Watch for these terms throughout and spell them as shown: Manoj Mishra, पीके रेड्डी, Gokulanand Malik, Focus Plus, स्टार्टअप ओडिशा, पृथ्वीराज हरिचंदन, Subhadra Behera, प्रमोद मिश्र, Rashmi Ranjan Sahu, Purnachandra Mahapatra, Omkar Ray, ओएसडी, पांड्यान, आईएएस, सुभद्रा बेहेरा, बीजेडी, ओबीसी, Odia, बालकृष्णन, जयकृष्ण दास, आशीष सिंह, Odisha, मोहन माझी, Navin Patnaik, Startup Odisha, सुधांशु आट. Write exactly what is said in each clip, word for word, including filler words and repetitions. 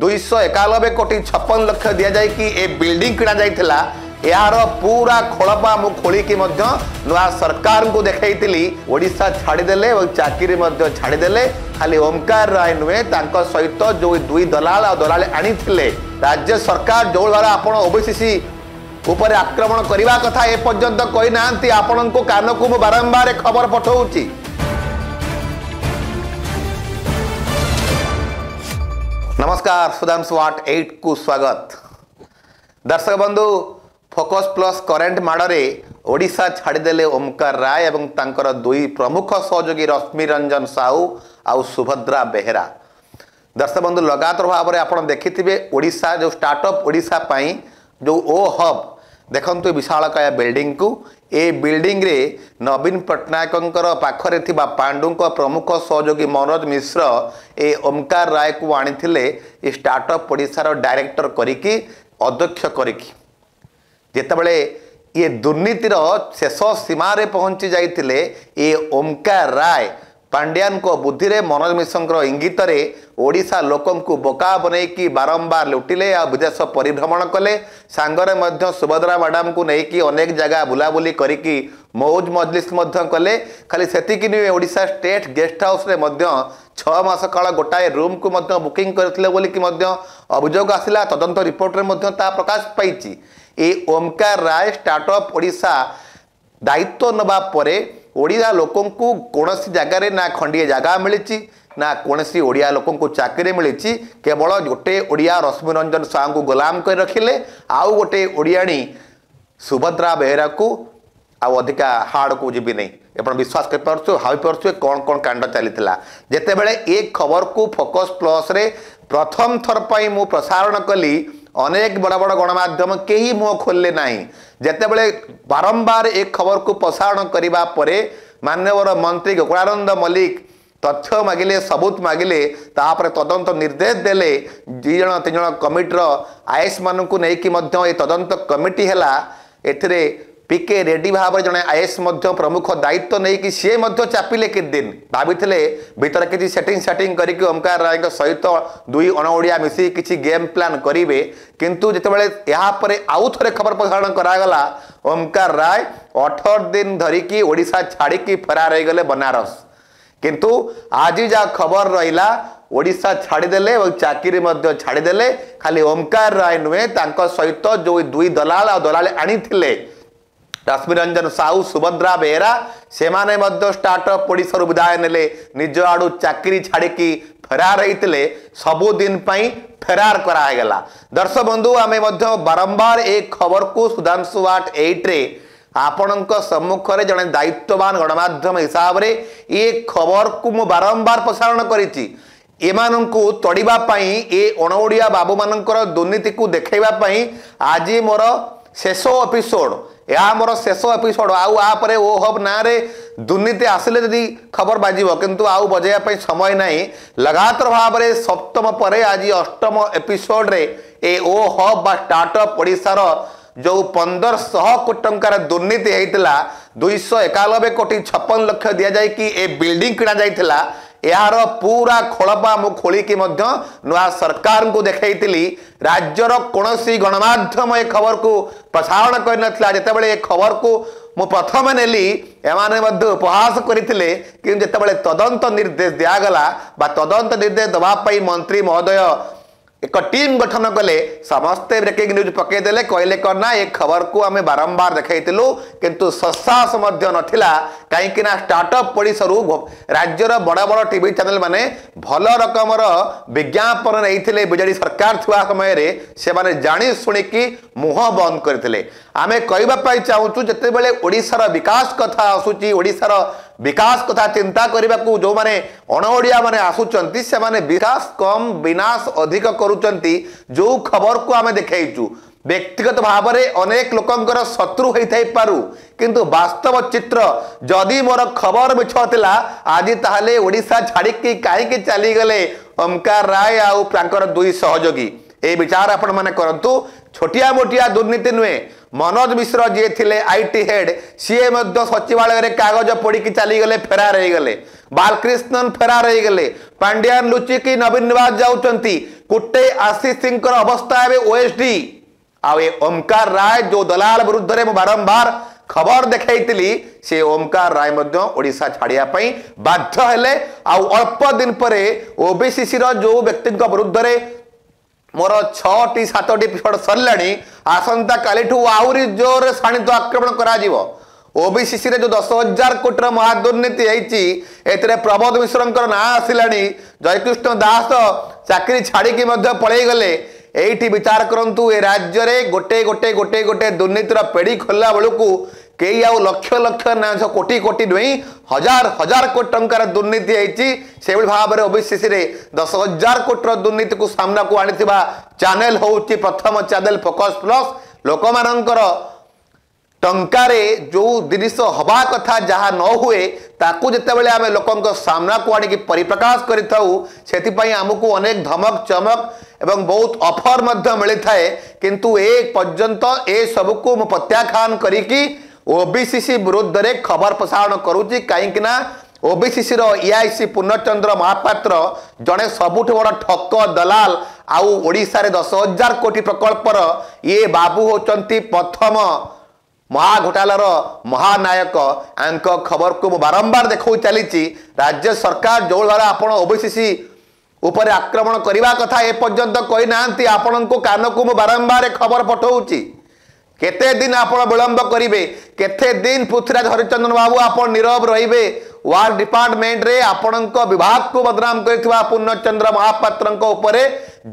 दुईश एकानबे कोटी छप्पन लक्ष दि जाए कि ए बिल्डिंग किणा जाइथिला यार पूरा खोलपा मु खोलिकी नुआ सरकार को देखी ओडिशा छाड़ीदेले और चाकरी छाड़ीदेले खाली ओमकार राय नुहे सहित जो दुई दलाल और दलाल आनी राज्य सरकार जो द्वारा आप ओबीसी उपर आक्रमण करने कथा एपर्यंत कही ना आपण को कान को मु बारंबार खबर पठाऊँगी। नमस्कार सुधांशु आट को स्वागत। दर्शक बंधु फोकस प्लस करेन्ट माड़े ओडिशा छाड़ीदेले ओमकार राय एवं तांकर दुई प्रमुख सहयोगी रश्मि रंजन साहू आउ सुभद्रा बेहेरा। दर्शक बंधु लगातार भाव में आप देखिथे ओडिशा जो स्टार्टअप ओडिशा पाई जो ओ हब देखु विशालकाय बिल्डिंग को ए बिल्डिंग रे नवीन पट्टनायक पाखरे थिबा पांडु प्रमुख सहयोगी मनोज मिश्र ए ओमकार राय को आनिथिले स्टार्टअप ओडिशार डायरेक्टर करिकी अध्यक्ष करिकी जेतबले ये दुर्नीतिर शेष सीमार पहुंची जाइतिले ये ओमकार राय पांड्यान को बुद्धि रे मनोज मिश्र इंगित रे ओडिशा लोकं को बोका बनई कि बारंबार लुटिले आ विदेश परिभ्रमण कले सांगरे मध्य सुभद्रा मैडम को लेकिन अनेक जगह बुलाबुली करिकी मौज मजलिस मध्य कले। खाली सेतिकी नुहे ओडिशा स्टेट गेस्ट हाउस रे मध्य छह मास काल गोटाए रूम को मध्य बुकिंग करथिले बोली कि मध्य अभियोग आसिला तदंत रिपोर्ट रे मध्य ता प्रकाश पाइछि। ये ओमकार राय स्टार्टअप ओडिशा दायित्व नवा परे ओडिया लोकों को कौन सी जगार ना खंडे जगह मिली ना कौन सी ओडिया लोकों को चाकरी मिली केवल गोटे ओडिया रश्मि रंजन साहू को गुलाम कर रखिले आउ गोटे ओडियाणी सुभद्रा बेहेरा को आउ अधिका हाड़ को जीवी नहीं आप विश्वास कर हाई पारे कौन कौन कांड चली जिते बड़े ये खबर को फोकस प्लस रे प्रथम थर पर मु प्रसारण कली अनेक बड़ा बड़ा गणमाध्यम कहीं मुह खोलले नहीं जेते बड़े बारंबार एक खबर को प्रसारण करिबा परे माननीय मंत्री गोकुलानंद मलिक तथ्य मागिले सबूत मागिले तापर तदंत निर्देश देले दि जण तीन जण कमिटर आईएएस मानन को नेकी मध्य ए तदंत कमिटी हैला एथिरे पीके रेड्डी भाव जड़े आईएएस प्रमुख दायित्व नहीं कि सी चापिले कित दिन भाविले भितर किसी सेटिंग सेटिंग करके ओमकार राय सहित दुई अणओिया मिसी किसी गेम प्लान करेंगे किंतु जितेबाला यापर आउ थे खबर प्रसारण करागला ओमकार राय अठर दिन धरिकी ओडिशा छाड़िकी फरार हो गले बनारस किंतु आज जा खबर रहा ओडिशा छाड़ीदेले और चाकरी छाड़ीदेले खाली ओमकार राय नुहे सहित जो दुई दलाल और दलाल आनी रश्मि रंजन साहू सुभद्रा बेहेरा से माने मध्य स्टार्टअप ओडिशा विदाय नेले निज आड़ू चाकरी छाड़िकी फेरार होते सबुदिन फेरार करागला। दर्शक बंधु आमे मध्य बारंबार एक खबर को सुधांशु आट आट रे आपणक सम्मुख रे जड़े दायित्ववान गणमाध्यम हिसाब रे ये खबर को मु बारंबार प्रसारण करिछि एमानंकु तड़ीबा पई ए अणओडिया बाबू मानंकर दुर्नीति को देखैबा पई आज मोर शेष एपिसोड या मोर शेष एपिसोड आउ आपर ओ हब ना रे दुर्नीति आसिले जदि खबर बाजिबो किंतु आउ बजाइबा समय नहीं लगातार भाव में सप्तम पर आज अष्टम एपिसोड रे ए ओ हब बा स्टार्टअप ओडिशार जो पंदर शह कोटी टंकार दुर्नीति होता दुईश एकानबे कोटी छप्पन लक्ष दि जाए कि ए बिल्डिंग किणा जाइथिला यार पूरा खोलपा मु खोलिकी नुआ सरकार को देखी राज्यर कौन सी गणमाध्यम ए खबर को प्रसारण करना जितेबाला ए खबर को मु प्रथम नेली एमाने मध्य उपहास करते कि जितेबाला तदंत निर्देश दिगला तदंत निर्देश दवाई मंत्री महोदय एक टीम गठन कले समस्ते ब्रेकिंग न्यूज पकईदे कहले कौन ना एक खबर को आम बारंबार देखलु किंतु ससास नाला कहीं स्टार्टअप ओडिशा राज्यर बड़ बड़ टीवी चैनल माने भल रकम विज्ञापन नहीं बीजेडी सरकार थवा समय से माने जानी शुणिकी मुह बंद करते आम कहवाई चाहूँ जितेबाला ओडिशार विकास कथा आसूची ओडिशार विकास कथा चिंता करने को जो मैंने अणओिया मैंने आसुंच से माने विकास कम विनाश अधिक करुँच जो खबर को आम देखु व्यक्तिगत भाव में अनेक लोकंर शत्रु होता पारू किंतु वास्तव चित्र जदि मोर खबर मिछला आज ताहले ओडिशा छाड़िकी कहीं चलीगले ओमकार राय आर दुई सहयोगी ए विचार आपण मैंने करूँ छोटिया मोटिया दुर्नीति नुहे मनोज मिश्र जी थे आईटी हेड सीए सचिवालय कागज पड़ी चलीगले फेरार होगले, बालकृष्णन फेरार होगले, पांड्यान लुचिकी नवीन निवास जाऊँच, कुटे आशीष सिंह अवस्था है ओएसडी। आवे ओमकार राय जो दलाल विरुद्ध में बारंबार खबर देखाई से ओमकार राय ओडिशा छाड़ापी बाध्य हेले। अल्प दिन पर ओबीसी जो व्यक्ति विरुद्ध मोर छटी सतटी एपिसोड सरला आसंता काली आहरी जोर शाणित आक्रमण कर ओबीसी जो दस हजार कोटी महादुर्नीति होती प्रमोद मिश्र ना आसला जयकृष्ण दास चाकरी छाड़ी पलैगले। ये विचार करूँ ए राज्य में गोटे गोटे गोटे गोटे दुर्नीतिर पेड़ी खोलला बेलू कई आउ लक्ष लक्ष ना कोटी कोटी नुहे हजार हजार कोटी टंकार दुर्नीति होती से भाव में ओबीसी दस हजार कोटी दुर्नीति को सामना को आनी चैनल हूँ प्रथम चैनल फोकस प्लस। लोक मानकर टंकारे जो जिनिष हवा कथा जहाँ न हुए ताकू जितेबाला आम लोकों सामना को आनिक परिप्रकाश करें आमको अनेक धमक चमक एवं बहुत ऑफर मिली थाए किंतु एक पर्यंत ए सबको प्रत्याख्यान करी ओबीसी विरुद्ध में खबर प्रसारण करुच्ची। कहीं ओबीसी ईआईसी पूर्णचंद्र महापात्र जड़े सबुठ बड़ ठक दलाल आउ ओडिशा रे दस हजार कोटी प्रकल्पर ये बाबू होचंती प्रथम महाघोटालार महानायक। आंक खबर को मु बारंबार देखा चली राज्य सरकार जो द्वारा आप ओबीसी उपर आक्रमण करने कथा एपर्यंत कही ना आपण को कान को मु बारंबार खबर पठाऊँगी। केते दिन आप विलंब करेंगे, केते दिन पृथ्वीराज हरिचंदन बाबू आप नीरव रहिबे। वार डिपार्टमेंट रे आपण को विभाग को बदनाम करथिबा पूर्णचंद्र महापात्र ऊपर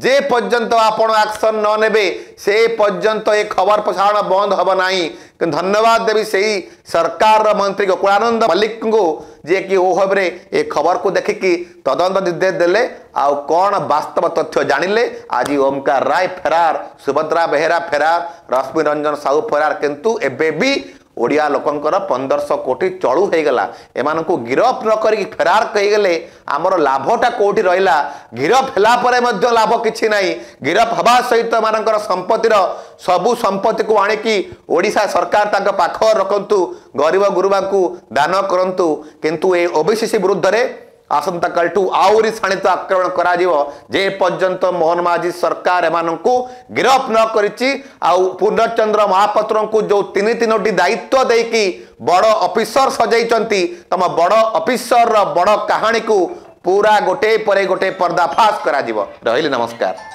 जे पर्यंत आपण एक्शन न नेबे से पर्यंत ये खबर प्रसारण बंद हब नाही। धन्यवाद देवी से ही सरकार मंत्री गोकुलानंद मलिक को जे कि ओहब रे ये खबर को देखिकी तदंत निर्देश देले आउ कौन वास्तव तथ्य जानिले। आज ओमकार राय फेरार, सुभद्रा बेहेरा फेरार, रश्मि रंजन साहू फेरार, किंतु एबे भी ओडिया लोकंकर पंद्रह कोटी चलू होगला। एमान को गिरफ न करी फेरार कहीगले आमर लाभटा कोटी रहिला। गिरफ हेलापर लाभ किसी ना, गिरफ हवा सहित मानकर संपत्तिर सबु संपत्ति को आणिकी ओडिशा सरकार ताक पाख रखंतु, गरीब गुरुबा को दान करंतु। किंतु ए ओबीसी विरुद्ध रे आसंता कालू आहरी शाणित आक्रमण कर मोहन माझी सरकार एम को गिरफ न करी पूर्णचंद्र महापात्र को जो तीन तीनो दायित्व देकी बड़ ऑफिसर सजाई तम बड़ ऑफिसर बड़ कहानी को पूरा गोटे पर गोटे पर्दाफाश कर। नमस्कार।